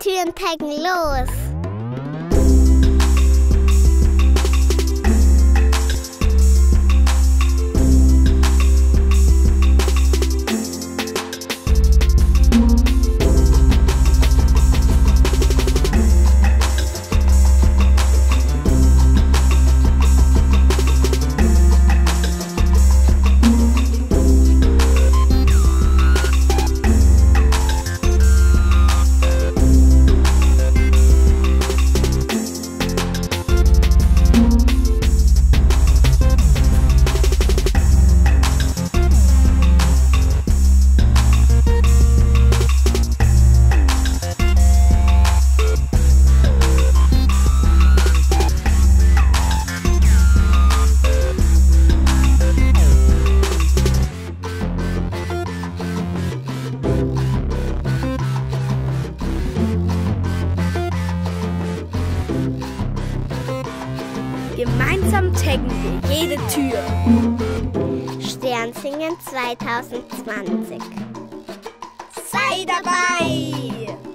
Türenpacken los. Gemeinsam taggen wir jede Tür. Sternsingen 2020. Sei dabei!